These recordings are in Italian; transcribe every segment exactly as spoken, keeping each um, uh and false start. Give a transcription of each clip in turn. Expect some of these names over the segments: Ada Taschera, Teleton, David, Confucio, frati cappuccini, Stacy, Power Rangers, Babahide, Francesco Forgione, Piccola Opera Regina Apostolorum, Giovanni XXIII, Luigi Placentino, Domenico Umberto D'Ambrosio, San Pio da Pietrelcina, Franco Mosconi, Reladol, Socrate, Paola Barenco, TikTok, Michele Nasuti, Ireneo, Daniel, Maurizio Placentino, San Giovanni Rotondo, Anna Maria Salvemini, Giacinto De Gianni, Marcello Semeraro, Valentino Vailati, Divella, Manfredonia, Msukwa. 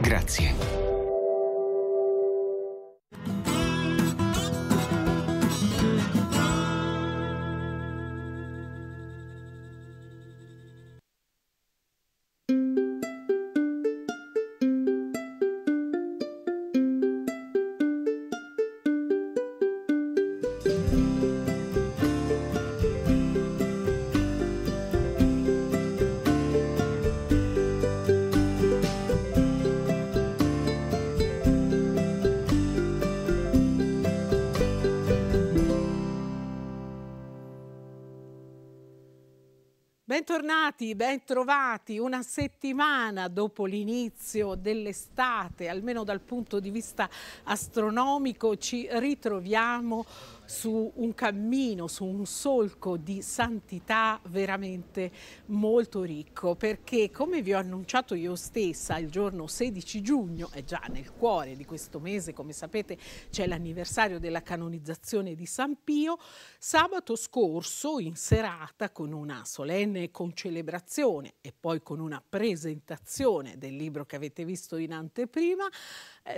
Grazie. Bentornati, bentrovati. Una settimana dopo l'inizio dell'estate, almeno dal punto di vista astronomico, ci ritroviamo su un cammino, su un solco di santità veramente molto ricco, perché come vi ho annunciato io stessa il giorno sedici giugno, è già nel cuore di questo mese, come sapete c'è l'anniversario della canonizzazione di San Pio. Sabato scorso in serata, con una solenne concelebrazione e poi con una presentazione del libro che avete visto in anteprima,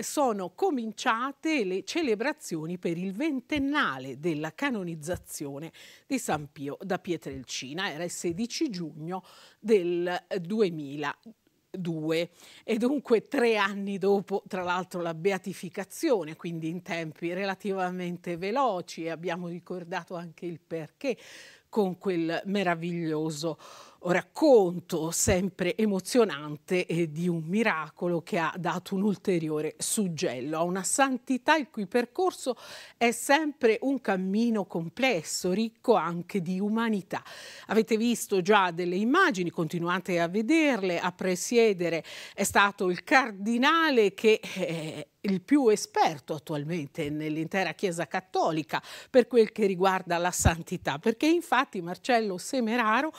sono cominciate le celebrazioni per il ventennale della canonizzazione di San Pio da Pietrelcina. Era il sedici giugno del duemiladue e dunque tre anni dopo, tra l'altro, la beatificazione, quindi in tempi relativamente veloci, e abbiamo ricordato anche il perché con quel meraviglioso racconto sempre emozionante eh, di un miracolo che ha dato un ulteriore suggello a una santità il cui percorso è sempre un cammino complesso, ricco anche di umanità. Avete visto già delle immagini, continuate a vederle. A presiedere è stato il cardinale che eh, il più esperto attualmente nell'intera Chiesa Cattolica per quel che riguarda la santità, perché infatti Marcello Semeraro,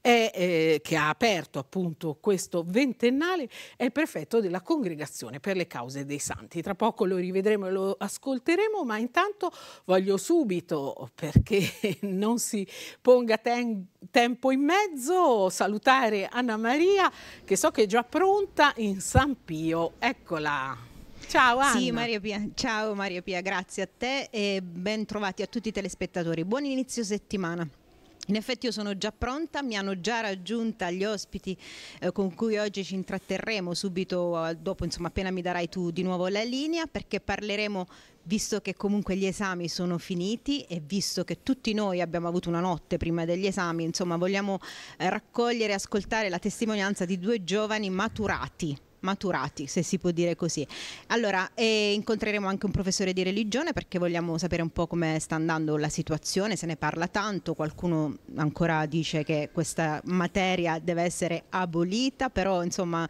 è, eh, che ha aperto appunto questo ventennale, è il prefetto della Congregazione per le cause dei santi. Tra poco lo rivedremo e lo ascolteremo, ma intanto voglio subito, perché non si ponga ten- tempo in mezzo, salutare Anna Maria, che so che è già pronta in San Pio. Eccola. Ciao Anna. Sì, Maria Pia. Ciao Maria Pia, grazie a te e ben trovati a tutti i telespettatori. Buon inizio settimana. In effetti io sono già pronta, mi hanno già raggiunta gli ospiti eh, con cui oggi ci intratterremo subito eh, dopo, insomma, appena mi darai tu di nuovo la linea, perché parleremo, visto che comunque gli esami sono finiti e visto che tutti noi abbiamo avuto una notte prima degli esami, insomma, vogliamo eh, raccogliere e ascoltare la testimonianza di due giovani maturati. maturati, se si può dire così. Allora, eh, incontreremo anche un professore di religione, perché vogliamo sapere un po' come sta andando la situazione. Se ne parla tanto, qualcuno ancora dice che questa materia deve essere abolita, però insomma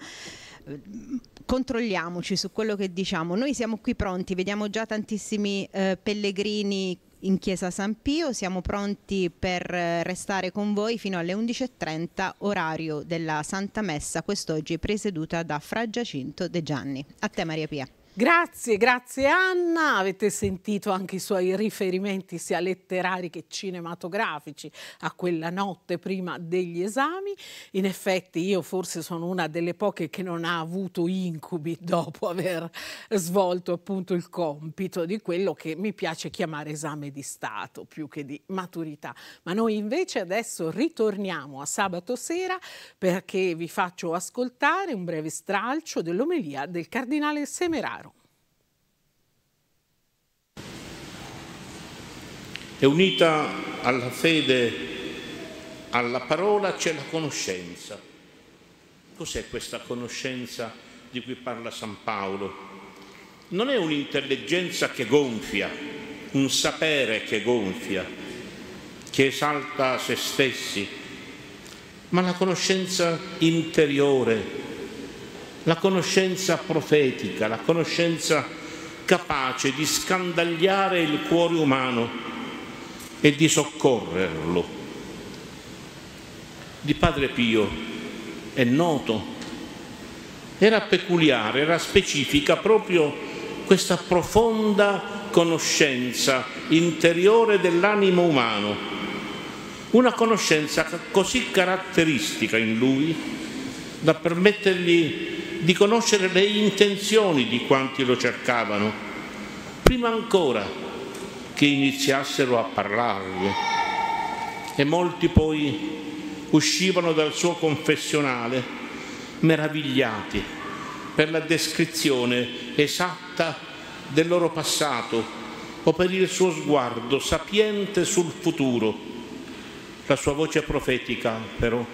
controlliamoci su quello che diciamo. Noi siamo qui pronti, vediamo già tantissimi eh, pellegrini in Chiesa San Pio, siamo pronti per restare con voi fino alle undici e trenta, orario della Santa Messa, quest'oggi presieduta da Fra Giacinto De Gianni. A te Maria Pia. Grazie, grazie Anna. Avete sentito anche i suoi riferimenti sia letterari che cinematografici a quella notte prima degli esami. In effetti io forse sono una delle poche che non ha avuto incubi dopo aver svolto appunto il compito di quello che mi piace chiamare esame di Stato più che di maturità. Ma noi invece adesso ritorniamo a sabato sera, perché vi faccio ascoltare un breve stralcio dell'omelia del cardinale Semeraro. E unita alla fede, alla parola, c'è la conoscenza. Cos'è questa conoscenza di cui parla San Paolo? Non è un'intelligenza che gonfia, un sapere che gonfia, che esalta se stessi, ma la conoscenza interiore, la conoscenza profetica, la conoscenza capace di scandagliare il cuore umano e di soccorrerlo. Di Padre Pio è noto, era peculiare, era specifica proprio questa profonda conoscenza interiore dell'animo umano, una conoscenza così caratteristica in lui da permettergli di conoscere le intenzioni di quanti lo cercavano, prima ancora che iniziassero a parlargli. E molti poi uscivano dal suo confessionale meravigliati per la descrizione esatta del loro passato o per il suo sguardo sapiente sul futuro. La sua voce profetica, però,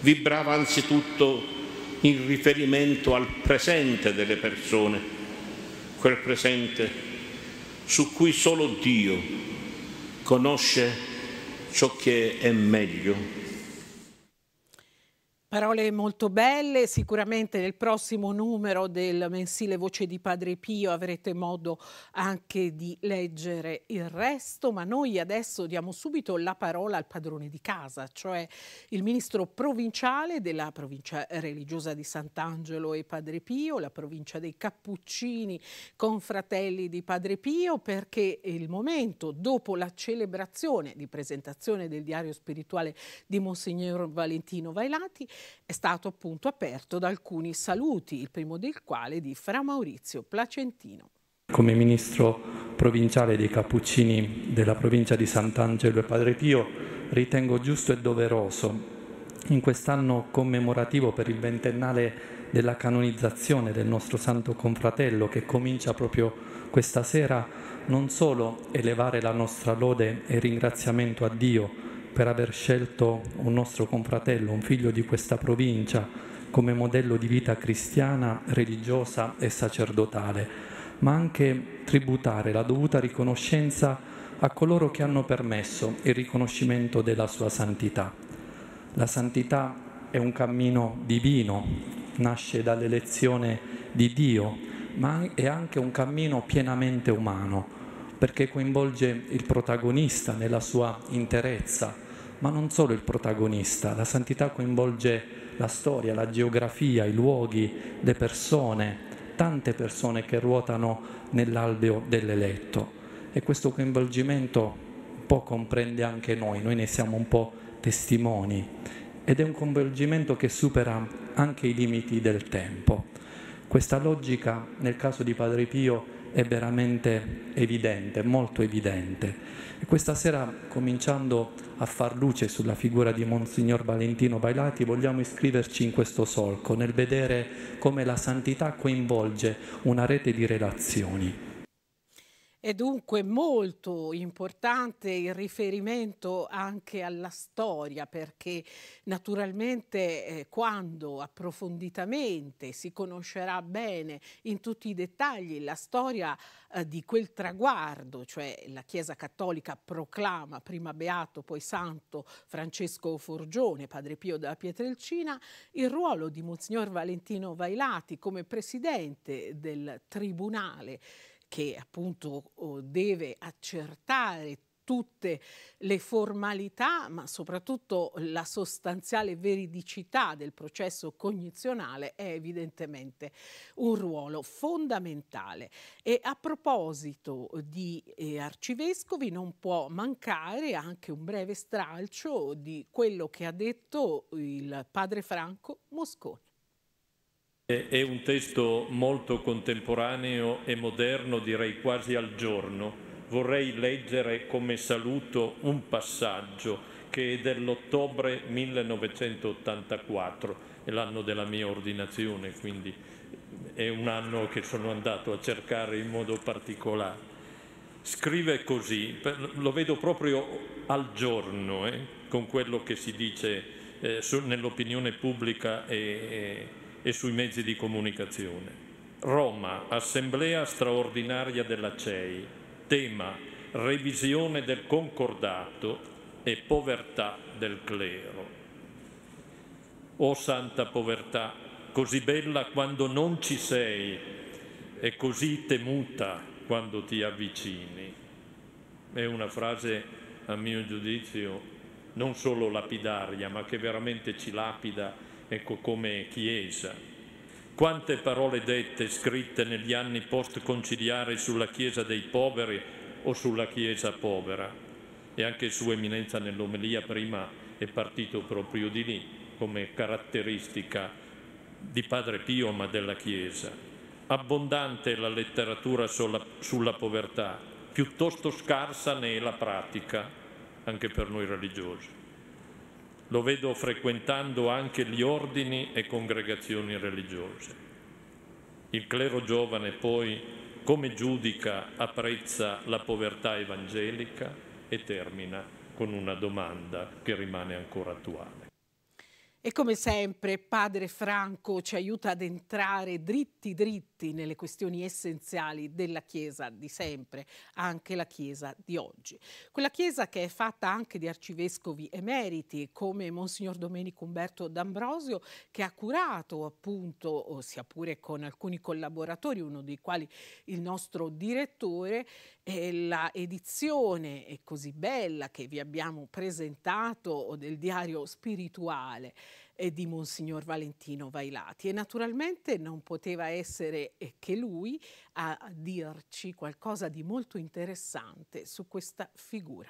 vibrava anzitutto in riferimento al presente delle persone, quel presente su cui solo Dio conosce ciò che è meglio. Parole molto belle, sicuramente nel prossimo numero del mensile Voce di Padre Pio avrete modo anche di leggere il resto, ma noi adesso diamo subito la parola al padrone di casa, cioè il ministro provinciale della provincia religiosa di Sant'Angelo e Padre Pio, la provincia dei Cappuccini, confratelli di Padre Pio, perché è il momento, dopo la celebrazione di presentazione del diario spirituale di Monsignor Valentino Vailati, è stato appunto aperto da alcuni saluti, il primo del quale di Fra Maurizio Placentino. Come ministro provinciale dei Cappuccini della provincia di Sant'Angelo e Padre Pio ritengo giusto e doveroso, in quest'anno commemorativo per il ventennale della canonizzazione del nostro santo confratello che comincia proprio questa sera, non solo elevare la nostra lode e ringraziamento a Dio per aver scelto un nostro confratello, un figlio di questa provincia, come modello di vita cristiana, religiosa e sacerdotale, ma anche tributare la dovuta riconoscenza a coloro che hanno permesso il riconoscimento della sua santità. La santità è un cammino divino, nasce dall'elezione di Dio, ma è anche un cammino pienamente umano, perché coinvolge il protagonista nella sua interezza, ma non solo il protagonista. La santità coinvolge la storia, la geografia, i luoghi, le persone, tante persone che ruotano nell'alveo dell'eletto. E questo coinvolgimento un po' comprende anche noi, noi ne siamo un po' testimoni. Ed è un coinvolgimento che supera anche i limiti del tempo. Questa logica, nel caso di Padre Pio, è veramente evidente, molto evidente. E questa sera, cominciando a far luce sulla figura di Monsignor Valentino Vailati, vogliamo iscriverci in questo solco, nel vedere come la santità coinvolge una rete di relazioni. È dunque molto importante il riferimento anche alla storia, perché naturalmente eh, quando approfonditamente si conoscerà bene in tutti i dettagli la storia eh, di quel traguardo, cioè la Chiesa Cattolica proclama prima beato, poi santo Francesco Forgione, Padre Pio da Pietrelcina, il ruolo di Monsignor Valentino Vailati come presidente del Tribunale che appunto deve accertare tutte le formalità, ma soprattutto la sostanziale veridicità del processo cognizionale, è evidentemente un ruolo fondamentale. E a proposito di eh, arcivescovi, non può mancare anche un breve stralcio di quello che ha detto il padre Franco Mosconi. È un testo molto contemporaneo e moderno, direi quasi al giorno. Vorrei leggere come saluto un passaggio che è dell'ottobre millenovecentottantaquattro, è l'anno della mia ordinazione, quindi è un anno che sono andato a cercare in modo particolare. Scrive così, lo vedo proprio al giorno, eh, con quello che si dice eh, nell'opinione pubblica e... e e sui mezzi di comunicazione. Roma, assemblea straordinaria della C E I, tema revisione del concordato e povertà del clero. O santa povertà, così bella quando non ci sei e così temuta quando ti avvicini. È una frase, a mio giudizio, non solo lapidaria, ma che veramente ci lapida. Ecco, come Chiesa. Quante parole dette, scritte negli anni post-conciliari sulla Chiesa dei poveri o sulla Chiesa povera. E anche Sua Eminenza nell'omelia prima è partito proprio di lì, come caratteristica di Padre Pio ma della Chiesa. Abbondante è la letteratura sulla povertà, piuttosto scarsa ne è la pratica, anche per noi religiosi. Lo vedo frequentando anche gli ordini e congregazioni religiose. Il clero giovane poi come giudica, apprezza la povertà evangelica? E termina con una domanda che rimane ancora attuale. E come sempre Padre Franco ci aiuta ad entrare dritti dritti nelle questioni essenziali della Chiesa di sempre, anche la Chiesa di oggi. Quella Chiesa che è fatta anche di arcivescovi emeriti come Monsignor Domenico Umberto D'Ambrosio, che ha curato appunto, sia pure con alcuni collaboratori, uno dei quali il nostro direttore, la edizione è così bella che vi abbiamo presentato del diario spirituale e di Monsignor Valentino Vailati, e naturalmente non poteva essere che lui a dirci qualcosa di molto interessante su questa figura.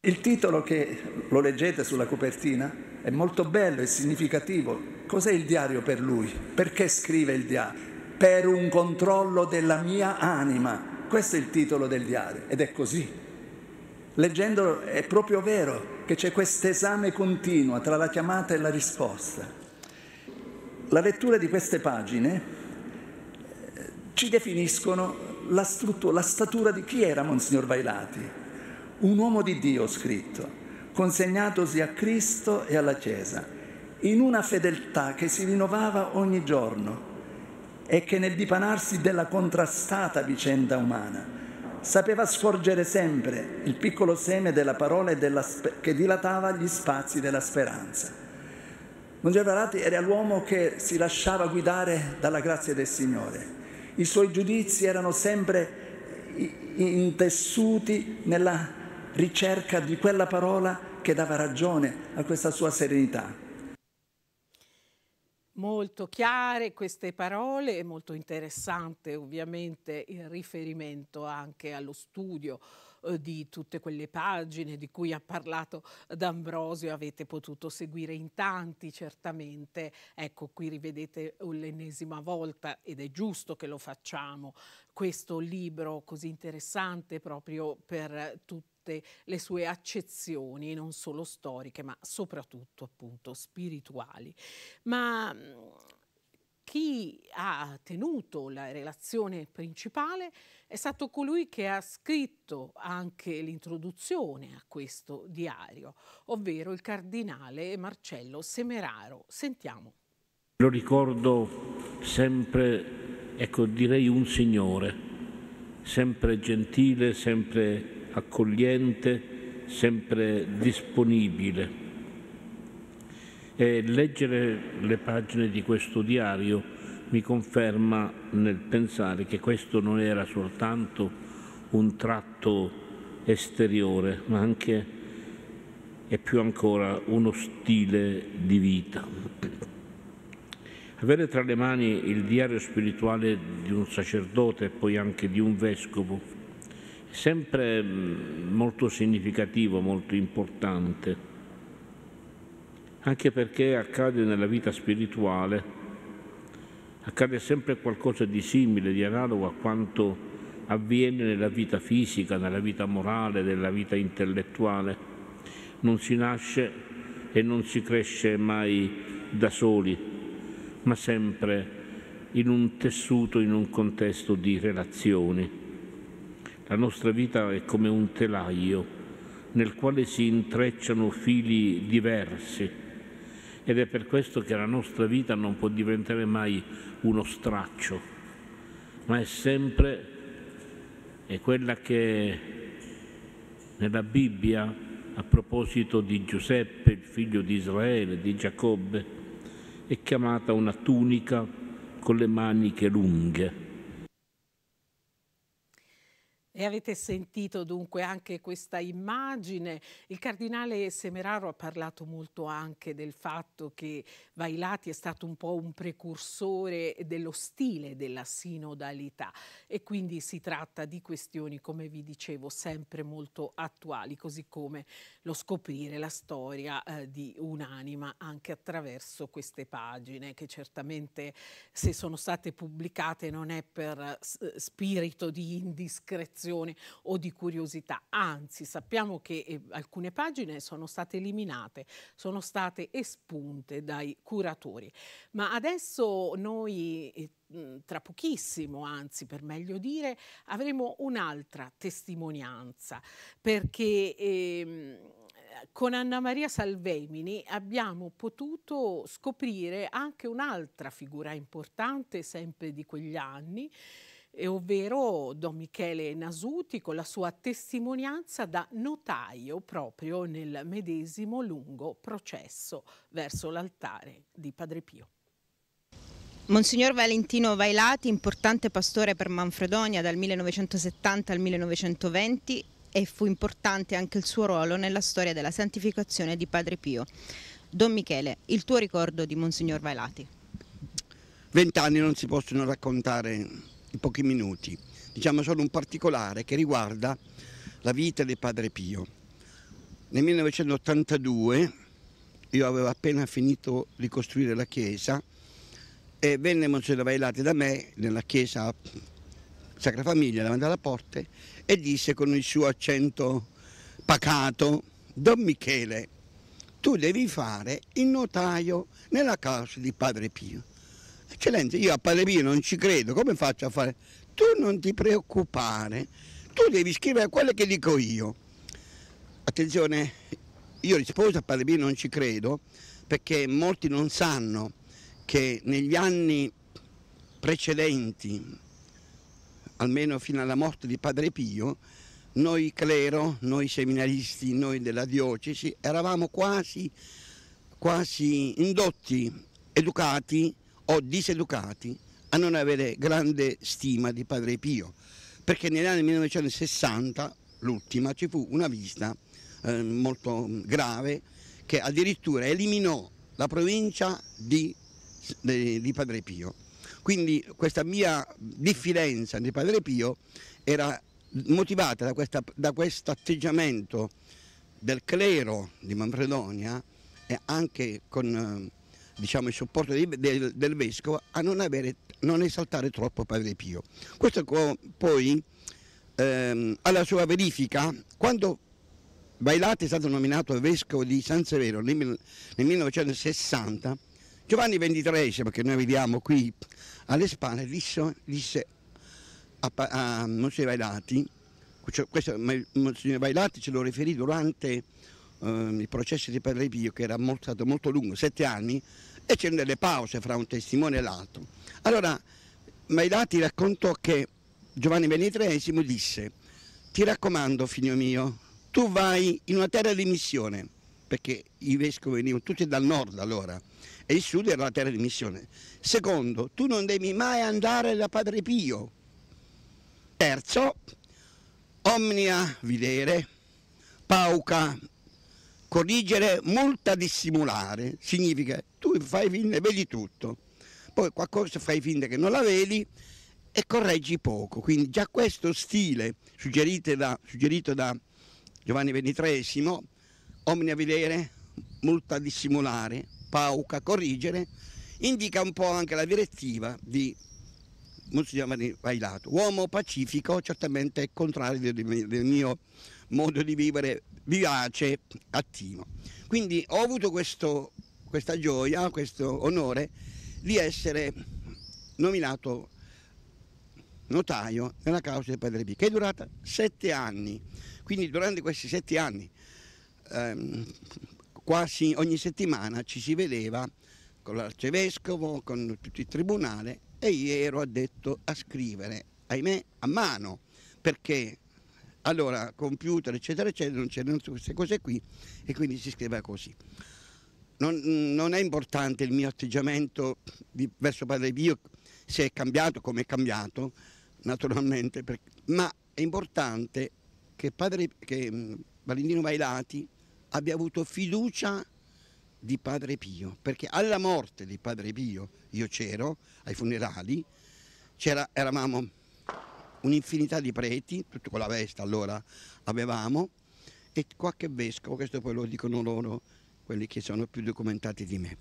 Il titolo, che lo leggete sulla copertina, è molto bello e significativo. Cos'è il diario per lui? Perché scrive il diario? Per un controllo della mia anima. Questo è il titolo del diario, ed è così. Leggendolo è proprio vero che c'è questo esame continuo tra la chiamata e la risposta. La lettura di queste pagine ci definiscono la, la statura di chi era Monsignor Vailati. Un uomo di Dio, scritto, consegnatosi a Cristo e alla Chiesa, in una fedeltà che si rinnovava ogni giorno, e che nel dipanarsi della contrastata vicenda umana sapeva sforgere sempre il piccolo seme della parola e della che dilatava gli spazi della speranza. Monsignor Vailati era l'uomo che si lasciava guidare dalla grazia del Signore. I suoi giudizi erano sempre intessuti nella ricerca di quella parola che dava ragione a questa sua serenità. Molto chiare queste parole e molto interessante ovviamente il riferimento anche allo studio eh, di tutte quelle pagine di cui ha parlato D'Ambrosio. Avete potuto seguire in tanti certamente, ecco qui rivedete l'ennesima volta, ed è giusto che lo facciamo, questo libro così interessante proprio per tutti, le sue accezioni non solo storiche ma soprattutto appunto spirituali. Ma chi ha tenuto la relazione principale è stato colui che ha scritto anche l'introduzione a questo diario, ovvero il cardinale Marcello Semeraro. Sentiamo. Lo ricordo sempre, ecco, direi un signore, sempre gentile, sempre accogliente, sempre disponibile. E leggere le pagine di questo diario mi conferma nel pensare che questo non era soltanto un tratto esteriore, ma anche e più ancora uno stile di vita. Avere tra le mani il diario spirituale di un sacerdote e poi anche di un vescovo sempre molto significativo, molto importante, anche perché accade nella vita spirituale, accade sempre qualcosa di simile, di analogo a quanto avviene nella vita fisica, nella vita morale, nella vita intellettuale. Non si nasce e non si cresce mai da soli, ma sempre in un tessuto, in un contesto di relazioni. La nostra vita è come un telaio nel quale si intrecciano fili diversi, ed è per questo che la nostra vita non può diventare mai uno straccio, ma è sempre è quella che nella Bibbia, a proposito di Giuseppe, il figlio di Israele, di Giacobbe, è chiamata una tunica con le maniche lunghe. E avete sentito dunque anche questa immagine. Il cardinale Semeraro ha parlato molto anche del fatto che Vailati è stato un po' un precursore dello stile della sinodalità, e quindi si tratta di questioni, come vi dicevo, sempre molto attuali, così come lo scoprire la storia eh, di un'anima anche attraverso queste pagine, che certamente, se sono state pubblicate, non è per eh, spirito di indiscrezione o di curiosità, anzi sappiamo che eh, alcune pagine sono state eliminate, sono state espunte dai curatori. Ma adesso noi eh, tra pochissimo, anzi per meglio dire, avremo un'altra testimonianza, perché ehm, con Anna Maria Salvemini abbiamo potuto scoprire anche un'altra figura importante sempre di quegli anni, E ovvero Don Michele Nasuti, con la sua testimonianza da notaio proprio nel medesimo lungo processo verso l'altare di Padre Pio. Monsignor Valentino Vailati, importante pastore per Manfredonia dal millenovecentosettanta al millenovecentoventi, e fu importante anche il suo ruolo nella storia della santificazione di Padre Pio. Don Michele, il tuo ricordo di Monsignor Vailati? Vent'anni non si possono raccontare in pochi minuti, diciamo solo un particolare che riguarda la vita di Padre Pio. Nel millenovecentottantadue io avevo appena finito di costruire la chiesa e venne Monsignor Vailati da me nella chiesa Sacra Famiglia davanti alla porta e disse con il suo accento pacato: Don Michele, tu devi fare il notaio nella casa di Padre Pio. Eccellenza, io a Padre Pio non ci credo, come faccio a fare? Tu non ti preoccupare, tu devi scrivere quello che dico io. Attenzione, io risposi a Padre Pio non ci credo, perché molti non sanno che negli anni precedenti, almeno fino alla morte di Padre Pio, noi clero, noi seminaristi, noi della diocesi, eravamo quasi, quasi indotti, educati o diseducati a non avere grande stima di Padre Pio, perché negli anni millenovecentosessanta, l'ultima, ci fu una visita eh, molto grave che addirittura eliminò la provincia di, di, di Padre Pio. Quindi questa mia diffidenza di Padre Pio era motivata da, questa, da questo atteggiamento del clero di Manfredonia e anche con... Eh, diciamo il supporto di, del, del vescovo a non, avere, non esaltare troppo Padre Pio. Questo poi ehm, alla sua verifica, quando Vailati è stato nominato vescovo di San Severo nel, nel millenovecentosessanta, Giovanni ventitreesimo, che noi vediamo qui alle spalle, disse, disse a, a Monsignor Vailati, questo Monsignor Vailati ce lo riferì durante Uh, il processo di Padre Pio, che era molto, stato molto lungo, sette anni, e c'erano delle pause fra un testimone e l'altro. Allora Vailati raccontò che Giovanni ventitreesimo disse: ti raccomando figlio mio, tu vai in una terra di missione, perché i vescovi venivano tutti dal nord allora e il sud era la terra di missione. Secondo, tu non devi mai andare da Padre Pio. Terzo, omnia videre, pauca corrigere, molta dissimulare, significa tu fai finta, vedi tutto, poi qualcosa fai finta che non la vedi e correggi poco. Quindi già questo stile suggerito da, suggerito da Giovanni ventitreesimo, omnia videre, molta dissimulare, pauca corrigere, indica un po' anche la direttiva di Monsignor Vailati, uomo pacifico, certamente è contrario del mio modo di vivere vivace, attivo. Quindi ho avuto questo, questa gioia, questo onore di essere nominato notaio nella causa di Padre Pio, che è durata sette anni. Quindi durante questi sette anni ehm, quasi ogni settimana ci si vedeva con l'arcivescovo, con tutto il tribunale, e io ero addetto a scrivere, ahimè, a mano, perché allora computer eccetera eccetera non c'erano queste cose qui, e quindi si scriveva così. Non, non è importante il mio atteggiamento di, verso Padre Pio, se è cambiato come è cambiato naturalmente, per, ma È importante che, padre, che Valentino Vailati abbia avuto fiducia di Padre Pio, perché alla morte di Padre Pio, io c'ero ai funerali, c'era, eravamo un'infinità di preti, tutto con la veste allora avevamo, e qualche vescovo, questo poi lo dicono loro, quelli che sono più documentati di me.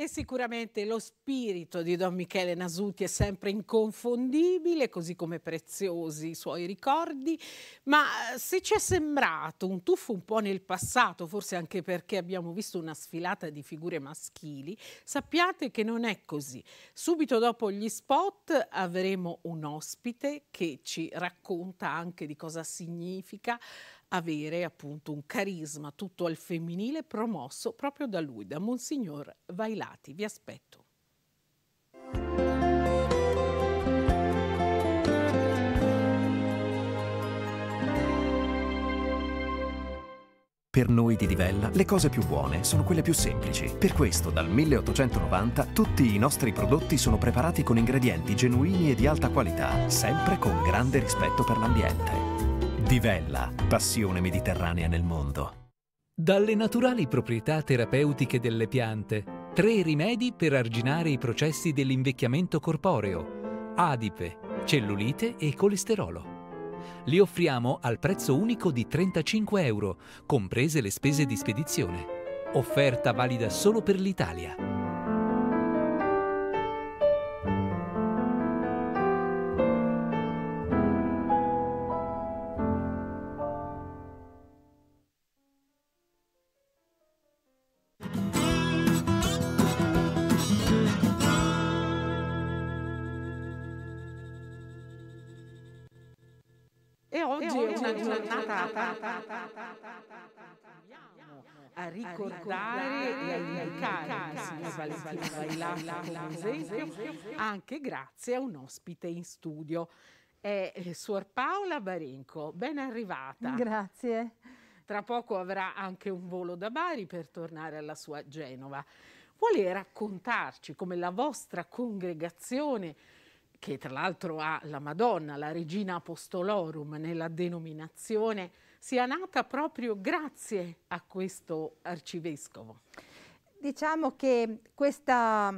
E sicuramente lo spirito di Don Michele Nasuti è sempre inconfondibile, così come preziosi i suoi ricordi, ma se ci è sembrato un tuffo un po' nel passato, forse anche perché abbiamo visto una sfilata di figure maschili, sappiate che non è così. Subito dopo gli spot avremo un ospite che ci racconta anche di cosa significa avere appunto un carisma tutto al femminile promosso proprio da lui, da Monsignor Vailati. Vi aspetto. Per noi di Divella le cose più buone sono quelle più semplici. Per questo dal milleottocentonovanta tutti i nostri prodotti sono preparati con ingredienti genuini e di alta qualità, sempre con grande rispetto per l'ambiente. Divella, passione mediterranea nel mondo. Dalle naturali proprietà terapeutiche delle piante, tre rimedi per arginare i processi dell'invecchiamento corporeo, adipe, cellulite e colesterolo. Li offriamo al prezzo unico di trentacinque euro, comprese le spese di spedizione. Offerta valida solo per l'Italia. A ricordare e a indicare il signor Valentino Vailati come esempio, anche grazie a un ospite in studio. È Suor Paola Barenco, ben arrivata. Grazie. Tra poco avrà anche un volo da Bari per tornare alla sua Genova. Vuole raccontarci come la vostra congregazione, che tra l'altro ha la Madonna, la Regina Apostolorum nella denominazione, sia nata proprio grazie a questo arcivescovo. Diciamo che questa,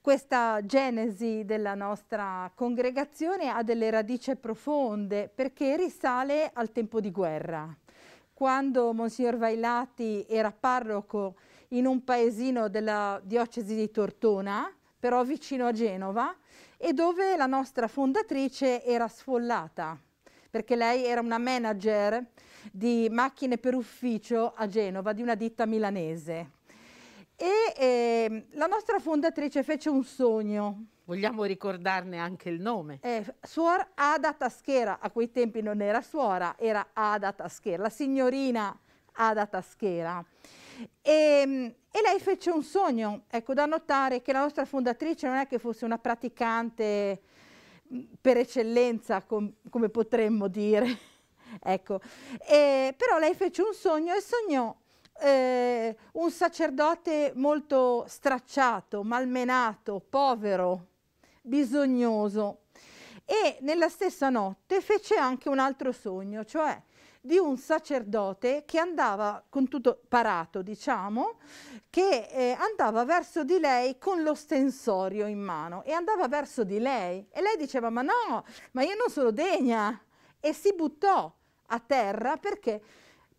questa genesi della nostra congregazione ha delle radici profonde, perché risale al tempo di guerra, quando Monsignor Vailati era parroco in un paesino della diocesi di Tortona, però vicino a Genova, e dove la nostra fondatrice era sfollata, perché lei era una manager di macchine per ufficio a Genova, di una ditta milanese. E eh, la nostra fondatrice fece un sogno. Vogliamo ricordarne anche il nome. Eh, Suor Ada Taschera, a quei tempi non era suora, era Ada Taschera, la signorina Ada Taschera. E, e lei fece un sogno. Ecco, da notare che la nostra fondatrice non è che fosse una praticante per eccellenza, com come potremmo dire, ecco, e, però lei fece un sogno e sognò eh, un sacerdote molto stracciato, malmenato, povero, bisognoso, e nella stessa notte fece anche un altro sogno, cioè di un sacerdote che andava con tutto parato, diciamo, che eh, andava verso di lei con l'ostensorio in mano e andava verso di lei e lei diceva: ma no, ma io non sono degna, e si buttò a terra, perché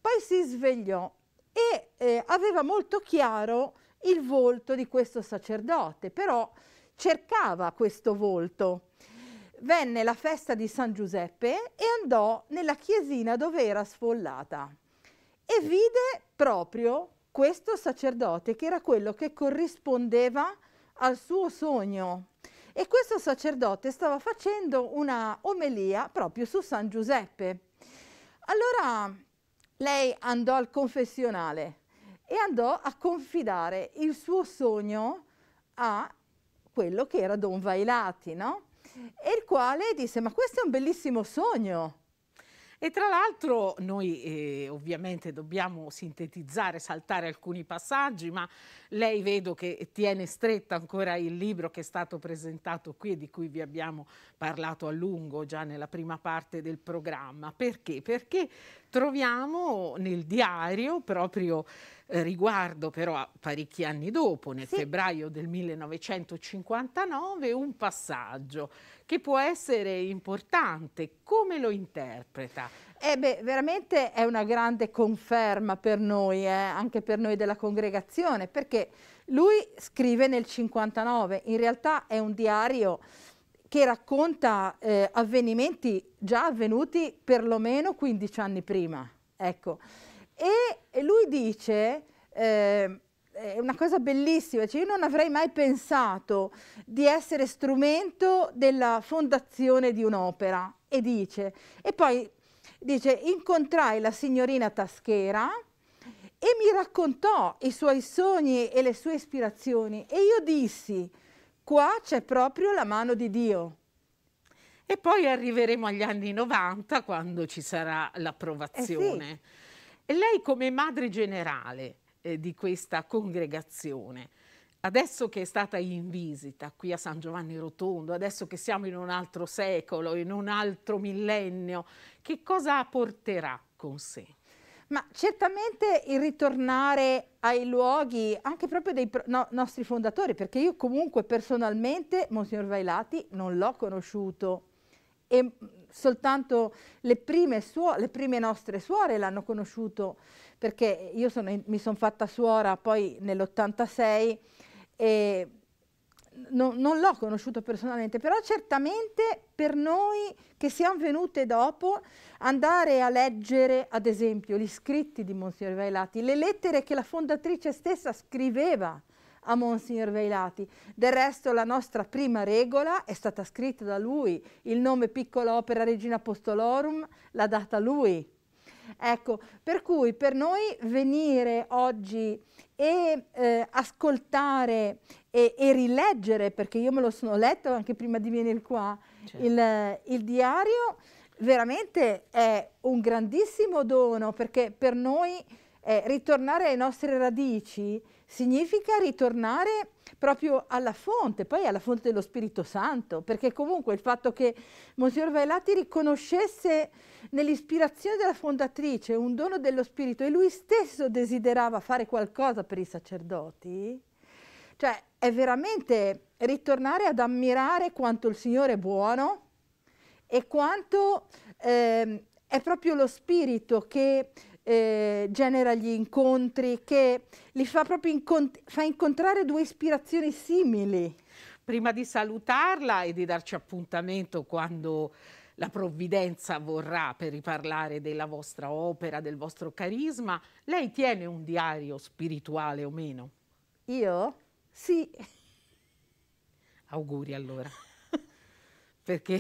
poi si svegliò e eh, aveva molto chiaro il volto di questo sacerdote, però cercava questo volto. Venne la festa di San Giuseppe e andò nella chiesina dove era sfollata e vide proprio questo sacerdote, che era quello che corrispondeva al suo sogno, e questo sacerdote stava facendo una omelia proprio su San Giuseppe. Allora lei andò al confessionale e andò a confidare il suo sogno a quello che era Don Vailati, no? E il quale disse: ma questo è un bellissimo sogno. E tra l'altro noi eh, ovviamente dobbiamo sintetizzare, saltare alcuni passaggi, ma lei vedo che tiene stretta ancora il libro che è stato presentato qui e di cui vi abbiamo parlato a lungo già nella prima parte del programma. Perché? Perché troviamo nel diario, proprio eh, riguardo però a parecchi anni dopo, nel sì. febbraio del millenovecentocinquantanove, un passaggio che può essere importante. Come lo interpreta? Eh beh, veramente è una grande conferma per noi, eh, anche per noi della congregazione, perché lui scrive nel cinquantanove, in realtà è un diario che racconta eh, avvenimenti già avvenuti perlomeno quindici anni prima, ecco. E lui dice, eh, è una cosa bellissima, cioè io non avrei mai pensato di essere strumento della fondazione di un'opera, e dice, e poi dice, incontrai la signorina Taschera e mi raccontò i suoi sogni e le sue ispirazioni, e io dissi, qua c'è proprio la mano di Dio. E poi arriveremo agli anni novanta, quando ci sarà l'approvazione. Eh sì. E lei come madre generale eh, di questa congregazione, adesso che è stata in visita qui a San Giovanni Rotondo, adesso che siamo in un altro secolo, in un altro millennio, che cosa porterà con sé? Ma certamente il ritornare ai luoghi anche proprio dei no, nostri fondatori, perché io comunque personalmente Monsignor Vailati non l'ho conosciuto e soltanto le prime, le prime nostre suore l'hanno conosciuto, perché io sono in mi sono fatta suora poi nell'ottantasei e no, non l'ho conosciuto personalmente, però certamente per noi che siamo venute dopo, andare a leggere ad esempio gli scritti di Monsignor Vailati, le lettere che la fondatrice stessa scriveva a Monsignor Vailati. Del resto la nostra prima regola è stata scritta da lui, il nome Piccola Opera Regina Apostolorum l'ha data lui. Ecco, per cui per noi venire oggi e eh, ascoltare e, e rileggere, perché io me lo sono letto anche prima di venire qua, certo. il, il diario veramente è un grandissimo dono, perché per noi eh, ritornare alle nostre radici significa ritornare proprio alla fonte, poi alla fonte dello Spirito Santo, perché comunque il fatto che Monsignor Vailati riconoscesse nell'ispirazione della fondatrice un dono dello Spirito e lui stesso desiderava fare qualcosa per i sacerdoti, cioè è veramente ritornare ad ammirare quanto il Signore è buono e quanto eh, è proprio lo Spirito che Eh, genera gli incontri, che li fa proprio incont fa incontrare due ispirazioni simili. Prima di salutarla e di darci appuntamento quando la provvidenza vorrà per riparlare della vostra opera, del vostro carisma, lei tiene un diario spirituale o meno? Io? Sì. Auguri allora, perché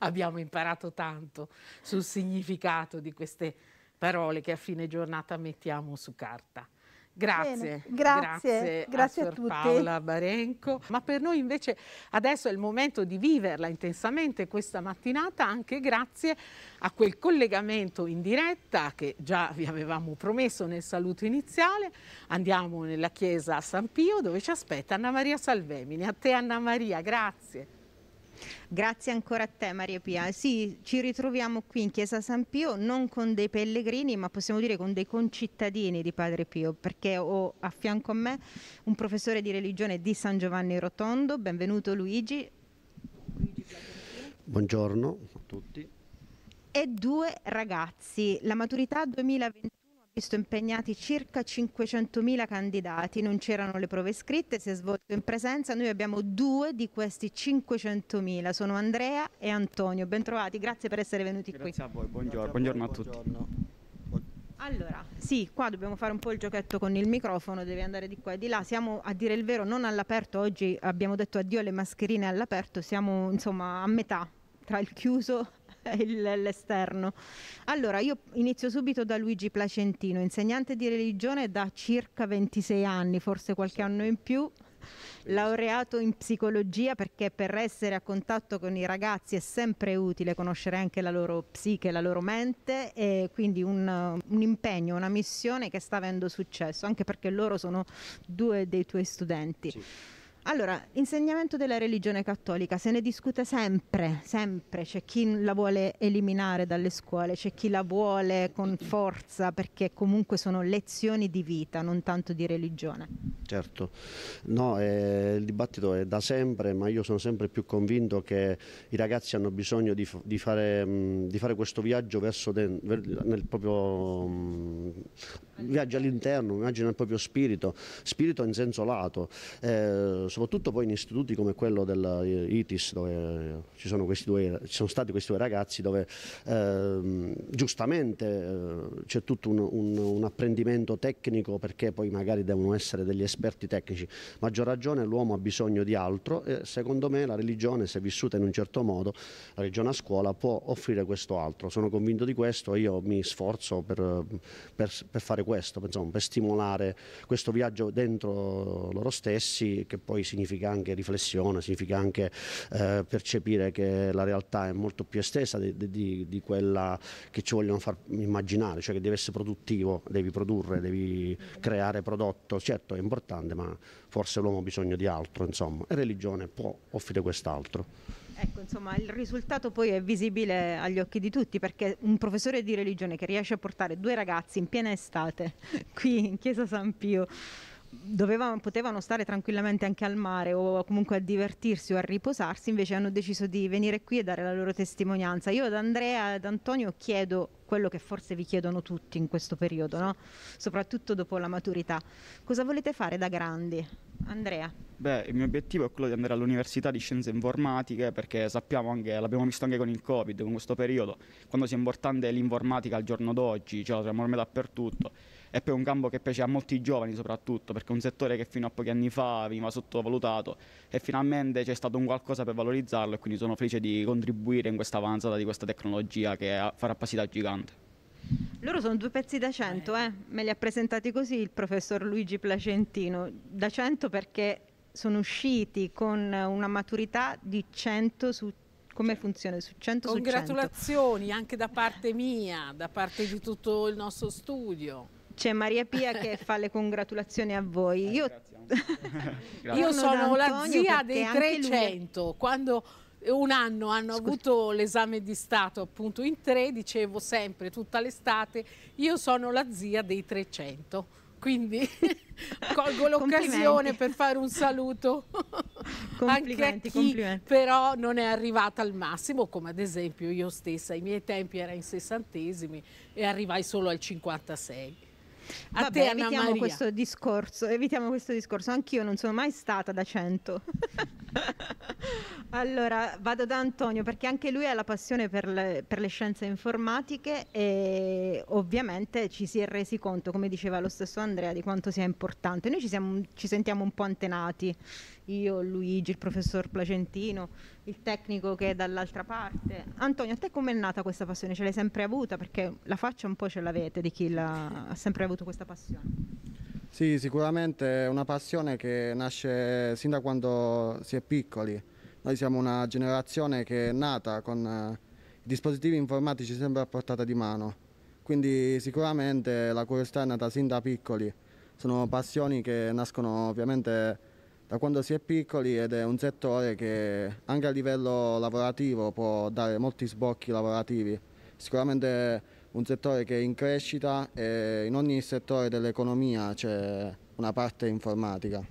abbiamo imparato tanto sul significato di queste parole che a fine giornata mettiamo su carta. Grazie, grazie, grazie, grazie a, a tutti. Paola Barenco. Ma per noi invece adesso è il momento di viverla intensamente questa mattinata, anche grazie a quel collegamento in diretta che già vi avevamo promesso nel saluto iniziale. Andiamo nella chiesa a San Pio dove ci aspetta Anna Maria Salvemini. A te Anna Maria, grazie. Grazie ancora a te Maria Pia. Sì, ci ritroviamo qui in chiesa San Pio non con dei pellegrini, ma possiamo dire con dei concittadini di Padre Pio, perché ho a fianco a me un professore di religione di San Giovanni Rotondo. Benvenuto Luigi. Buongiorno a tutti. E due ragazzi, la maturità duemilaventuno ha visto impegnati circa cinquecentomila candidati, non c'erano le prove scritte, si è svolto in presenza, noi abbiamo due di questi cinquecentomila, sono Andrea e Antonio, bentrovati, grazie per essere venuti grazie qui. Grazie a voi, buongiorno, buongiorno a tutti. Buongiorno. Allora, sì, qua dobbiamo fare un po' il giochetto con il microfono, devi andare di qua e di là, siamo a dire il vero non all'aperto, oggi abbiamo detto addio alle mascherine all'aperto, siamo insomma a metà tra il chiuso l'esterno. Allora io inizio subito da Luigi Placentino, insegnante di religione da circa ventisei anni, forse qualche anno in più, laureato in psicologia, perché per essere a contatto con i ragazzi è sempre utile conoscere anche la loro psiche, la loro mente, e quindi un, un impegno, una missione che sta avendo successo, anche perché loro sono due dei tuoi studenti. Sì. Allora, insegnamento della religione cattolica, se ne discute sempre, sempre, c'è chi la vuole eliminare dalle scuole, c'è chi la vuole con forza, perché comunque sono lezioni di vita, non tanto di religione. Certo, no, eh, il dibattito è da sempre, ma io sono sempre più convinto che i ragazzi hanno bisogno di, di, fare, mh, di fare questo viaggio verso de, nel proprio... Mh, viaggio all'interno, un viaggio nel proprio spirito, spirito in senso lato, eh, soprattutto poi in istituti come quello dell'I T I S, dove ci sono, questi due, ci sono stati questi due ragazzi, dove eh, giustamente eh, c'è tutto un, un, un apprendimento tecnico, perché poi magari devono essere degli esperti tecnici. Maggior ragione l'uomo ha bisogno di altro, e secondo me la religione, se vissuta in un certo modo, la religione a scuola può offrire questo altro. Sono convinto di questo e io mi sforzo per, per, per fare questo, insomma, per stimolare questo viaggio dentro loro stessi, che poi significa anche riflessione, significa anche eh, percepire che la realtà è molto più estesa di, di, di quella che ci vogliono far immaginare, cioè che deve essere produttivo, devi produrre, devi creare prodotto. Certo è importante, ma forse l'uomo ha bisogno di altro, insomma, e religione può offrire quest'altro. Ecco, insomma, il risultato poi è visibile agli occhi di tutti, perché un professore di religione che riesce a portare due ragazzi in piena estate qui in Chiesa San Pio, dovevano, potevano stare tranquillamente anche al mare o comunque a divertirsi o a riposarsi, invece hanno deciso di venire qui e dare la loro testimonianza. Io ad Andrea e ad Antonio chiedo quello che forse vi chiedono tutti in questo periodo, no? Soprattutto dopo la maturità. Cosa volete fare da grandi? Andrea. Beh, il mio obiettivo è quello di andare all'università di scienze informatiche, perché sappiamo anche, l'abbiamo visto anche con il Covid, con questo periodo, quanto sia importante l'informatica al giorno d'oggi, cioè la troviamo ormai dappertutto. E poi è un campo che piace a molti giovani soprattutto, perché è un settore che fino a pochi anni fa veniva sottovalutato e finalmente c'è stato un qualcosa per valorizzarlo, e quindi sono felice di contribuire in questa avanzata di questa tecnologia che farà passità gigante. Loro sono due pezzi da cento, eh? Me li ha presentati così il professor Luigi Placentino, da cento perché sono usciti con una maturità di cento su come funziona, su cento su cento. Congratulazioni anche da parte mia, da parte di tutto il nostro studio. C'è Maria Pia che fa le congratulazioni a voi. Eh, io io sono la zia dei trecento, lui... quando un anno hanno Scusa. avuto l'esame di Stato appunto in tre, dicevo sempre tutta l'estate, io sono la zia dei trecento, quindi colgo l'occasione per fare un saluto anche a chi però non è arrivata al massimo, come ad esempio io stessa, ai miei tempi era in sessantesimi e arrivai solo al cinquantasei. A Vabbè, te, evitiamo questo discorso, evitiamo questo discorso, anch'io non sono mai stata da cento. Allora vado da Antonio, perché anche lui ha la passione per le, per le scienze informatiche, e ovviamente ci si è resi conto, come diceva lo stesso Andrea, di quanto sia importante. Noi ci, siamo, ci sentiamo un po' antenati, io, Luigi, il professor Placentino, il tecnico che è dall'altra parte. Antonio, a te com'è nata questa passione? Ce l'hai sempre avuta? Perché la faccia un po' ce l'avete di chi la, ha sempre avuto questa passione. Sì, sicuramente è una passione che nasce sin da quando si è piccoli. Noi siamo una generazione che è nata con eh, dispositivi informatici sempre a portata di mano, quindi sicuramente la curiosità è nata sin da piccoli. Sono passioni che nascono ovviamente da quando si è piccoli, ed è un settore che anche a livello lavorativo può dare molti sbocchi lavorativi. Sicuramente un settore che è in crescita, e in ogni settore dell'economia c'è una parte informatica.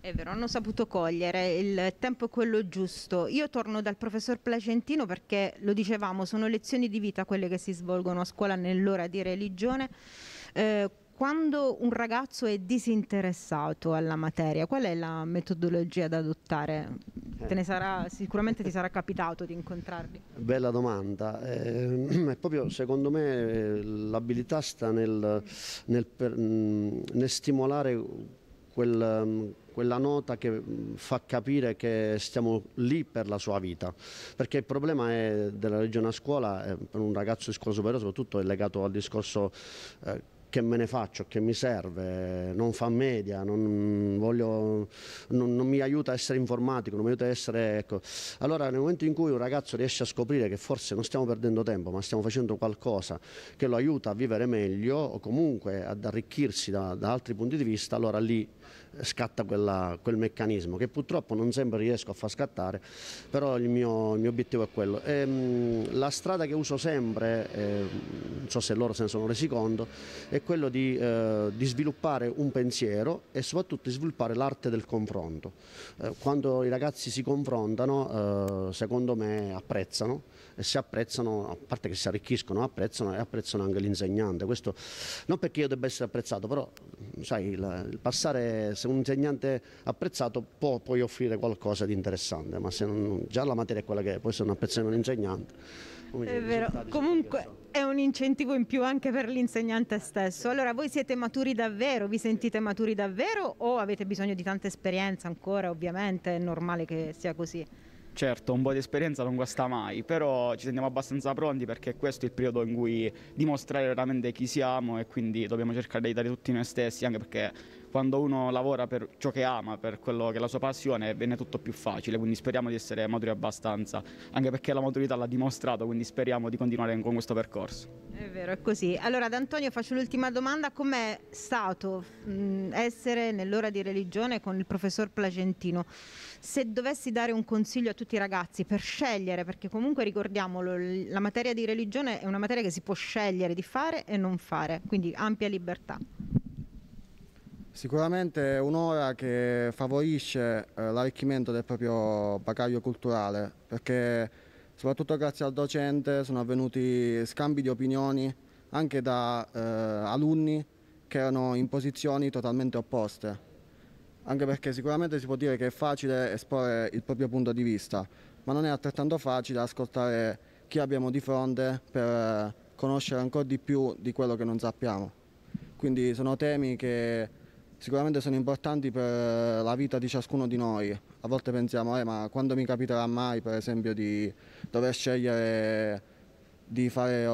È vero, hanno saputo cogliere, il tempo è quello giusto. Io torno dal professor Placentino, perché lo dicevamo, sono lezioni di vita quelle che si svolgono a scuola nell'ora di religione. Eh, Quando un ragazzo è disinteressato alla materia, qual è la metodologia da adottare? Te ne sarà, sicuramente ti sarà capitato di incontrarli. Bella domanda. Eh, è proprio, secondo me, l'abilità sta nel, nel, nel stimolare quel... quella nota che fa capire che stiamo lì per la sua vita, perché il problema è della religione a scuola, per un ragazzo di scuola superiore soprattutto, è legato al discorso eh, che me ne faccio, che mi serve, non fa media, non, voglio, non, non mi aiuta a essere informatico, non mi aiuta a essere... Ecco. Allora nel momento in cui un ragazzo riesce a scoprire che forse non stiamo perdendo tempo, ma stiamo facendo qualcosa che lo aiuta a vivere meglio o comunque ad arricchirsi da, da altri punti di vista, allora lì scatta quella, quel meccanismo che purtroppo non sempre riesco a far scattare, però il mio, il mio obiettivo è quello. E, mh, la strada che uso sempre, eh, non so se loro se ne sono resi conto, è quello di, eh, di sviluppare un pensiero e soprattutto di sviluppare l'arte del confronto. Eh, quando i ragazzi si confrontano, eh, secondo me apprezzano, e si apprezzano, a parte che si arricchiscono, apprezzano e apprezzano anche l'insegnante. Questo non perché io debba essere apprezzato, però sai, il, il passare, se un insegnante apprezzato può poi offrire qualcosa di interessante, ma se non, già la materia è quella che è, poi se non apprezzano un insegnante... È vero, comunque è un incentivo in più anche per l'insegnante stesso. Allora voi siete maturi davvero, vi sentite maturi davvero o avete bisogno di tanta esperienza ancora? Ovviamente è normale che sia così. Certo, un po' di esperienza non guasta mai, però ci sentiamo abbastanza pronti perché questo è il periodo in cui dimostrare veramente chi siamo e quindi dobbiamo cercare di dare tutti noi stessi, anche perché quando uno lavora per ciò che ama, per quello che è la sua passione, viene tutto più facile, quindi speriamo di essere maturi abbastanza, anche perché la maturità l'ha dimostrato, quindi speriamo di continuare con questo percorso. È vero, è così. Allora ad Antonio faccio l'ultima domanda, com'è stato mh, essere nell'ora di religione con il professor Placentino? Se dovessi dare un consiglio a tutti i ragazzi per scegliere, perché comunque ricordiamolo, la materia di religione è una materia che si può scegliere di fare e non fare, quindi ampia libertà. Sicuramente è un'ora che favorisce eh, l'arricchimento del proprio bagaglio culturale, perché soprattutto grazie al docente sono avvenuti scambi di opinioni anche da eh, alunni che erano in posizioni totalmente opposte. Anche perché sicuramente si può dire che è facile esporre il proprio punto di vista, ma non è altrettanto facile ascoltare chi abbiamo di fronte per conoscere ancora di più di quello che non sappiamo. Quindi sono temi che sicuramente sono importanti per la vita di ciascuno di noi. A volte pensiamo, eh, ma quando mi capiterà mai, per esempio, di dover scegliere di fare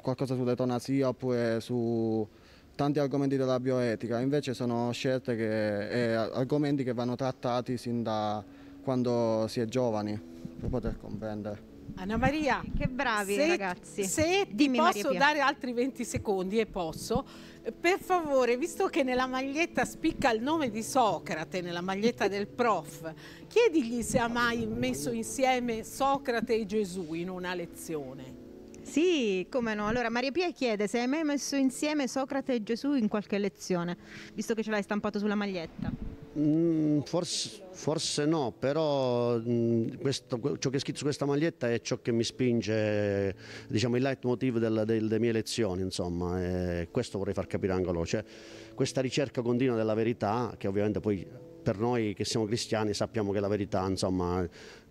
qualcosa sull'eutanasia oppure su... tanti argomenti della bioetica, invece sono scelte che, e argomenti che vanno trattati sin da quando si è giovani, per poter comprendere. Anna Maria, che bravi se, ragazzi. Se ti Dimmi, posso dare altri venti secondi e posso, per favore, visto che nella maglietta spicca il nome di Socrate, nella maglietta del prof, chiedigli se ha mai messo insieme Socrate e Gesù in una lezione. Sì, come no. Allora Maria Pia chiede se hai mai messo insieme Socrate e Gesù in qualche lezione, visto che ce l'hai stampato sulla maglietta. Mm, forse, forse no, però mh, questo, ciò che è scritto su questa maglietta è ciò che mi spinge, diciamo, il leitmotiv del, del, delle mie lezioni, insomma, e questo vorrei far capire anche loro, cioè questa ricerca continua della verità, che ovviamente poi... per noi che siamo cristiani sappiamo che la verità, insomma,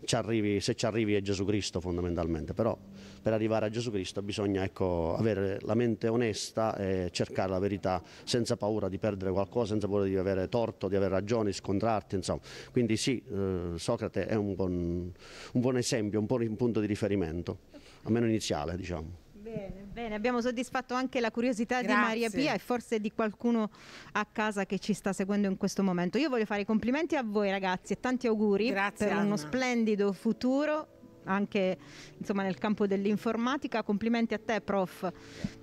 ci arrivi, se ci arrivi è Gesù Cristo fondamentalmente, però per arrivare a Gesù Cristo bisogna, ecco, avere la mente onesta e cercare la verità senza paura di perdere qualcosa, senza paura di avere torto, di avere ragione, di scontrarti, insomma. Quindi sì, eh, Socrate è un buon, un buon esempio, un buon punto di riferimento, almeno iniziale, diciamo. Bene, bene, abbiamo soddisfatto anche la curiosità Grazie. di Maria Pia e forse di qualcuno a casa che ci sta seguendo in questo momento. Io voglio fare i complimenti a voi ragazzi e tanti auguri Grazie, per Anna. uno splendido futuro anche, insomma, nel campo dell'informatica. Complimenti a te prof,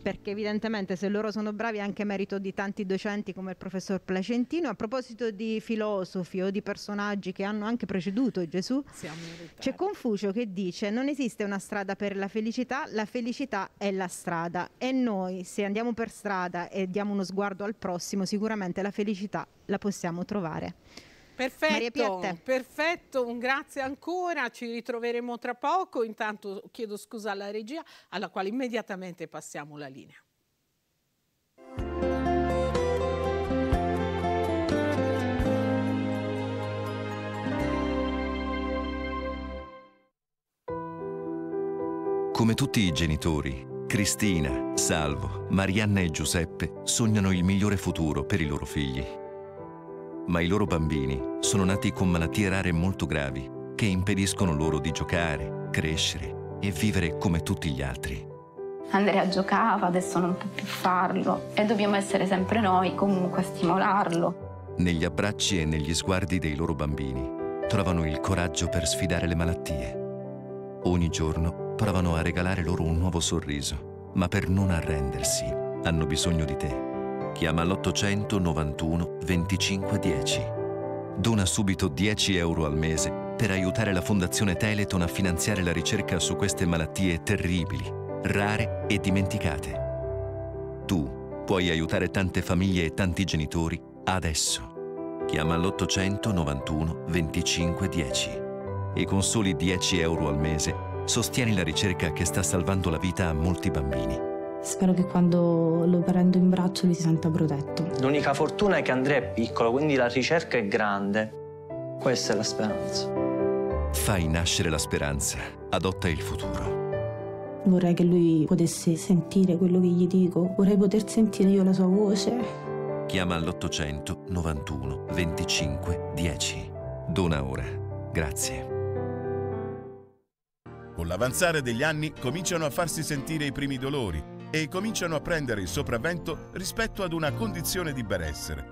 perché evidentemente se loro sono bravi è anche merito di tanti docenti come il professor Placentino. A proposito di filosofi o di personaggi che hanno anche preceduto Gesù, c'è Confucio che dice: non esiste una strada per la felicità, la felicità è la strada. E noi, se andiamo per strada e diamo uno sguardo al prossimo, sicuramente la felicità la possiamo trovare. Perfetto, perfetto, un grazie ancora, ci ritroveremo tra poco. Intanto chiedo scusa alla regia, alla quale immediatamente passiamo la linea. Come tutti i genitori, Cristina, Salvo, Marianna e Giuseppe sognano il migliore futuro per i loro figli. Ma i loro bambini sono nati con malattie rare molto gravi che impediscono loro di giocare, crescere e vivere come tutti gli altri. Andrea giocava, adesso non può più farlo e dobbiamo essere sempre noi comunque a stimolarlo. Negli abbracci e negli sguardi dei loro bambini trovano il coraggio per sfidare le malattie. Ogni giorno provano a regalare loro un nuovo sorriso, ma per non arrendersi hanno bisogno di te. Chiama l'otto nove uno, due cinque, uno zero. Dona subito dieci euro al mese per aiutare la Fondazione Teleton a finanziare la ricerca su queste malattie terribili, rare e dimenticate. Tu puoi aiutare tante famiglie e tanti genitori adesso. Chiama l'otto nove uno, due cinque, uno zero e con soli dieci euro al mese sostieni la ricerca che sta salvando la vita a molti bambini. Spero che quando lo prendo in braccio lui si senta protetto. L'unica fortuna è che Andrea è piccolo, quindi la ricerca è grande. Questa è la speranza. Fai nascere la speranza, adotta il futuro. Vorrei che lui potesse sentire quello che gli dico, vorrei poter sentire io la sua voce. Chiama all'otto nove uno, due cinque, uno zero. Dona ora. Grazie. Con l'avanzare degli anni cominciano a farsi sentire i primi dolori e cominciano a prendere il sopravvento rispetto ad una condizione di benessere,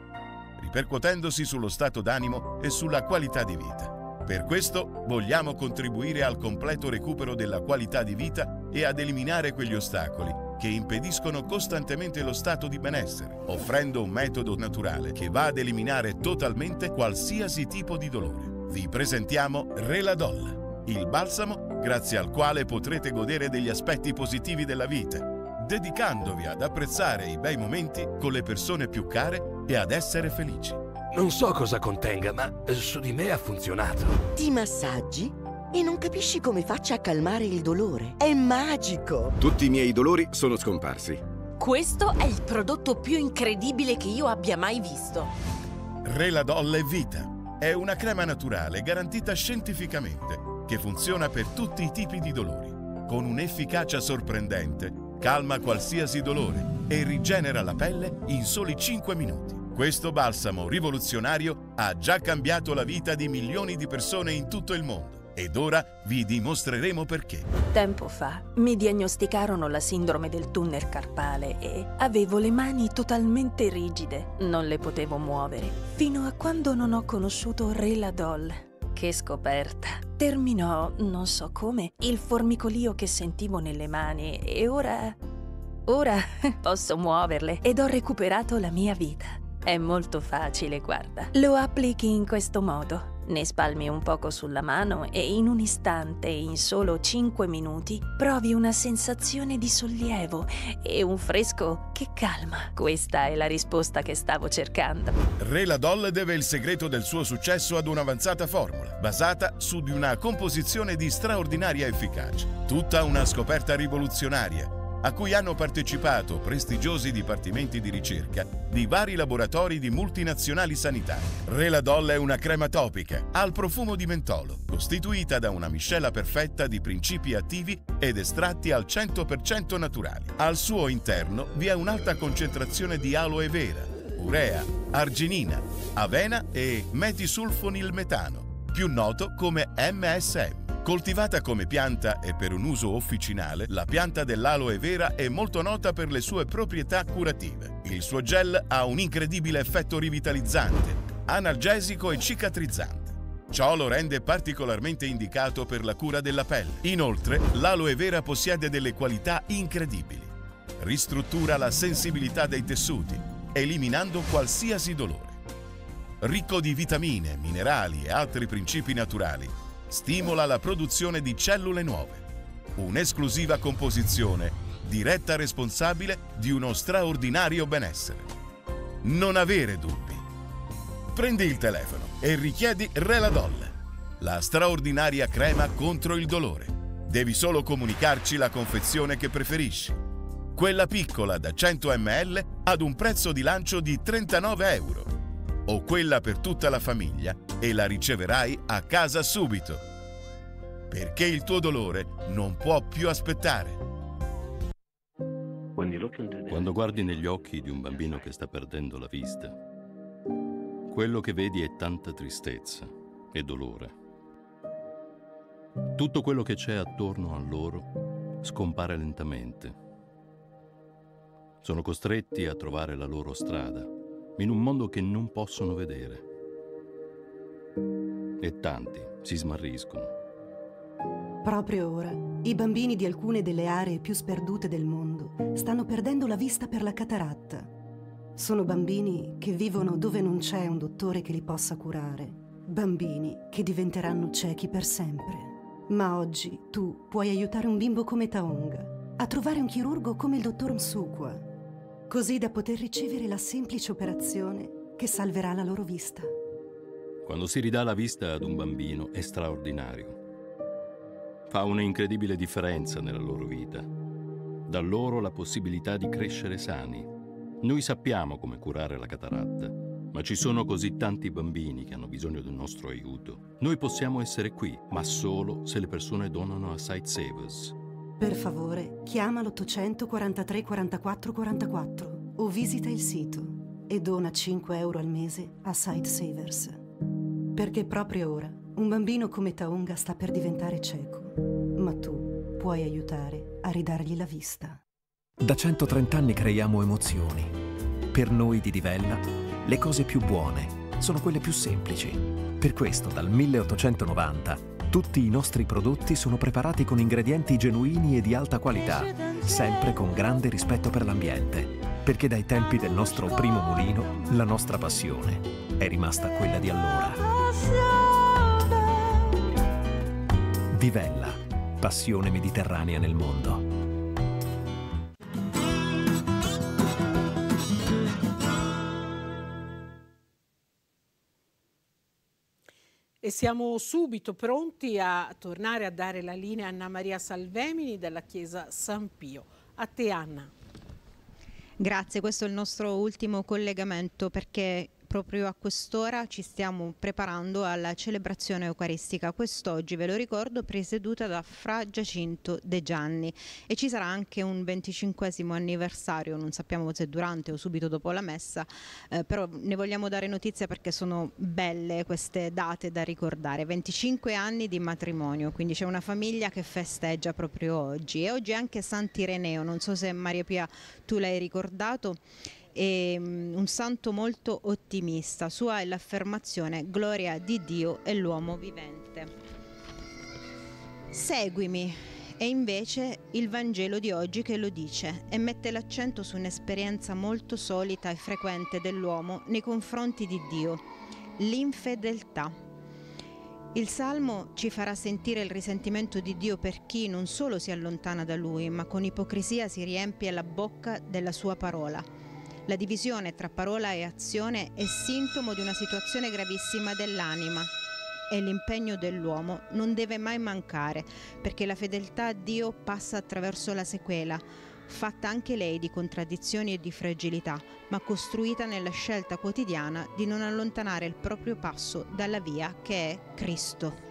ripercuotendosi sullo stato d'animo e sulla qualità di vita. Per questo vogliamo contribuire al completo recupero della qualità di vita e ad eliminare quegli ostacoli che impediscono costantemente lo stato di benessere, offrendo un metodo naturale che va ad eliminare totalmente qualsiasi tipo di dolore. Vi presentiamo Reladol, il balsamo grazie al quale potrete godere degli aspetti positivi della vita, dedicandovi ad apprezzare i bei momenti con le persone più care e ad essere felici. Non so cosa contenga, ma su di me ha funzionato. Ti massaggi e non capisci come faccia a calmare il dolore. È magico! Tutti i miei dolori sono scomparsi. Questo è il prodotto più incredibile che io abbia mai visto. Reladol è vita. È una crema naturale garantita scientificamente che funziona per tutti i tipi di dolori, con un'efficacia sorprendente. Calma qualsiasi dolore e rigenera la pelle in soli cinque minuti. Questo balsamo rivoluzionario ha già cambiato la vita di milioni di persone in tutto il mondo. Ed ora vi dimostreremo perché. Tempo fa mi diagnosticarono la sindrome del tunnel carpale e avevo le mani totalmente rigide. Non le potevo muovere fino a quando non ho conosciuto Reladol. Che scoperta! Terminò, non so come, il formicolio che sentivo nelle mani e ora... ora posso muoverle ed ho recuperato la mia vita. È molto facile, guarda. Lo applichi in questo modo. Ne spalmi un poco sulla mano e in un istante, in solo cinque minuti, provi una sensazione di sollievo e un fresco che calma. Questa è la risposta che stavo cercando. Reladol deve il segreto del suo successo ad un'avanzata formula, basata su di una composizione di straordinaria efficacia. Tutta una scoperta rivoluzionaria, a cui hanno partecipato prestigiosi dipartimenti di ricerca di vari laboratori di multinazionali sanitarie. Reladol è una crema topica al profumo di mentolo, costituita da una miscela perfetta di principi attivi ed estratti al cento per cento naturali. Al suo interno vi è un'alta concentrazione di aloe vera, urea, arginina, avena e metisulfonilmetano, più noto come M S M. Coltivata come pianta e per un uso officinale, la pianta dell'aloe vera è molto nota per le sue proprietà curative. Il suo gel ha un incredibile effetto rivitalizzante, analgesico e cicatrizzante. Ciò lo rende particolarmente indicato per la cura della pelle. Inoltre, l'aloe vera possiede delle qualità incredibili. Ristruttura la sensibilità dei tessuti, eliminando qualsiasi dolore. Ricco di vitamine, minerali e altri principi naturali, stimola la produzione di cellule nuove. Un'esclusiva composizione, diretta responsabile di uno straordinario benessere. Non avere dubbi. Prendi il telefono e richiedi Reladol, la straordinaria crema contro il dolore. Devi solo comunicarci la confezione che preferisci. Quella piccola da cento millilitri ad un prezzo di lancio di trentanove euro. O quella per tutta la famiglia e la riceverai a casa subito, perché il tuo dolore non può più aspettare. Quando guardi negli occhi di un bambino che sta perdendo la vista, quello che vedi è tanta tristezza e dolore. Tutto quello che c'è attorno a loro scompare lentamente Sono costretti a trovare la loro strada in un mondo che non possono vedere. E tanti si smarriscono. Proprio ora, i bambini di alcune delle aree più sperdute del mondo stanno perdendo la vista per la cataratta. Sono bambini che vivono dove non c'è un dottore che li possa curare. Bambini che diventeranno ciechi per sempre. Ma oggi tu puoi aiutare un bimbo come Taonga a trovare un chirurgo come il dottor Msukwa, così da poter ricevere la semplice operazione che salverà la loro vista. Quando si ridà la vista ad un bambino è straordinario. Fa un'incredibile differenza nella loro vita. Dà loro la possibilità di crescere sani. Noi sappiamo come curare la cataratta, ma ci sono così tanti bambini che hanno bisogno del nostro aiuto. Noi possiamo essere qui, ma solo se le persone donano a Sightsavers. Per favore, chiama l'ottocento quarantatré quarantaquattro quarantaquattro o visita il sito e dona cinque euro al mese a Sightsavers. Perché proprio ora un bambino come Taonga sta per diventare cieco, ma tu puoi aiutare a ridargli la vista. Da centotrenta anni creiamo emozioni. Per noi di Divella le cose più buone sono quelle più semplici. Per questo dal milleottocentonovanta tutti i nostri prodotti sono preparati con ingredienti genuini e di alta qualità, sempre con grande rispetto per l'ambiente, perché dai tempi del nostro primo mulino la nostra passione è rimasta quella di allora. Divella, passione mediterranea nel mondo. E siamo subito pronti a tornare a dare la linea a Anna Maria Salvemini dalla chiesa San Pio. A te, Anna. Grazie, questo è il nostro ultimo collegamento perché proprio a quest'ora ci stiamo preparando alla celebrazione eucaristica, quest'oggi, ve lo ricordo, presieduta da Fra Giacinto De Gianni, e ci sarà anche un venticinquesimo anniversario, non sappiamo se durante o subito dopo la messa, eh, però ne vogliamo dare notizia perché sono belle queste date da ricordare. Venticinque anni di matrimonio, quindi c'è una famiglia che festeggia proprio oggi, e oggi è anche Sant'Ireneo, non so se Maria Pia tu l'hai ricordato. E un santo molto ottimista, sua è l'affermazione gloria di Dio e l'uomo vivente. Seguimi, è invece il Vangelo di oggi che lo dice e mette l'accento su un'esperienza molto solita e frequente dell'uomo nei confronti di Dio, l'infedeltà. Il Salmo ci farà sentire il risentimento di Dio per chi non solo si allontana da Lui, ma con ipocrisia si riempie la bocca della sua parola. La divisione tra parola e azione è sintomo di una situazione gravissima dell'anima e l'impegno dell'uomo non deve mai mancare, perché la fedeltà a Dio passa attraverso la sequela, fatta anche lei di contraddizioni e di fragilità, ma costruita nella scelta quotidiana di non allontanare il proprio passo dalla via che è Cristo.